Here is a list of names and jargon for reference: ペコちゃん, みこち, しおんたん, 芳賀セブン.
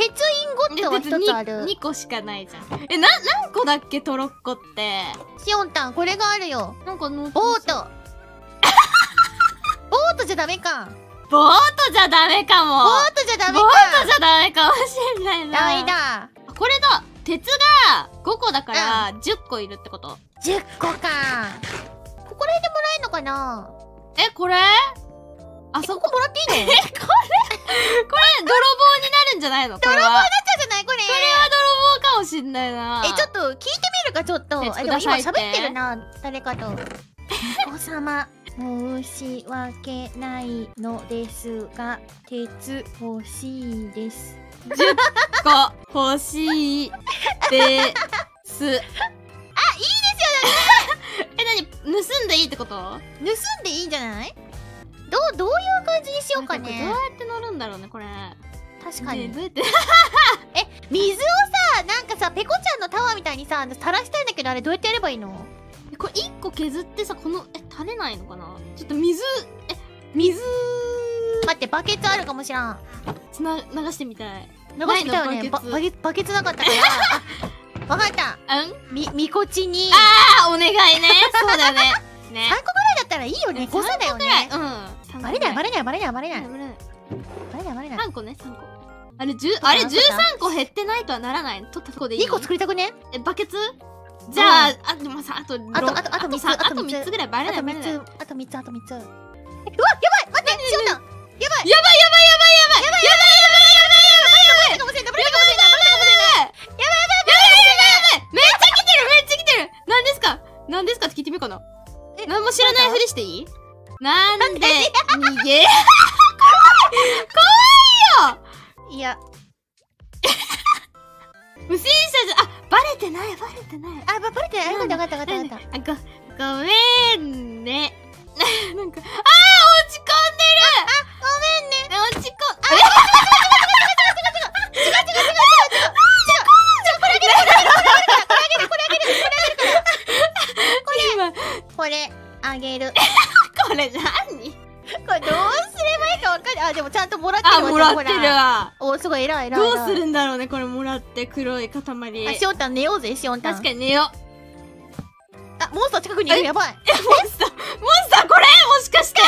鉄インゴットは1つある。2個しかないじゃん。え、何個だっけトロッコって。しおんたん、これがあるよ。なんかのボート。ボートじゃダメか。ボートじゃダメかも。ボートじゃダメか。ボートじゃダメかもしんないな。ダメだ。これだ。鉄が5個だから10個いるってこと。10個か。ここら辺でもらえるのかな。え、これあそこもらっていいの？え、これ、泥棒になるんじゃないの？泥棒になっちゃうんじゃないこれ。これは泥棒かもしんないな。え、ちょっと聞いてみるか、ちょっと。あ、でも今喋ってるな、誰かと。お子様、申し訳ないのですが、鉄欲しいです。10個欲しいです。あ、いいですよね。え、なに、盗んでいいってこと？盗んでいいんじゃない？どういう感じにしようかね。どうやって乗るんだろうね、これ。確かに。ね、どうやってえ、水をさ、なんかさ、ペコちゃんのタワーみたいにさ、垂らしたいんだけど、あれどうやってやればいいの？これ1個削ってさ、この、垂れないのかな？ちょっと水、待って、バケツあるかもしらん。流してみたい。流してみたいよね。バケツなかったから。わかった。みこちに。あー、お願いね。そうだね。ね。3個ぐらいだったらいいよね。誤差だよね。うん。バレないバレないバレないバレないバレないバレない。3個ね3個。あれ13個減ってないとはならない。取ったとこでいい。2個作りたくね？え、バケツ？じゃああでもさあと3つぐらいバレないバレない。あと3つ。うわやばい待ってしおんたん。やばい。めっちゃ来てる。なんですかって聞いてみようかな。何も知らないふりしていい？なんで逃げ怖いよ。いや不審者じゃあバレてないあ分かったあごめんねなんかあー落ち込んでるあごめんね落ち込んえこれあげるこれ何？これどうすればいいか分かる。あ、でもちゃんともらってるわ。あ、もらってるわ。お、すごい偉い。どうするんだろうね、これもらって黒い塊。あ、しおんたん寝ようぜ、しおんたん。確かに寝よう。あ、モンスター近くにいる。やばい。え、モンスターこれもしかして。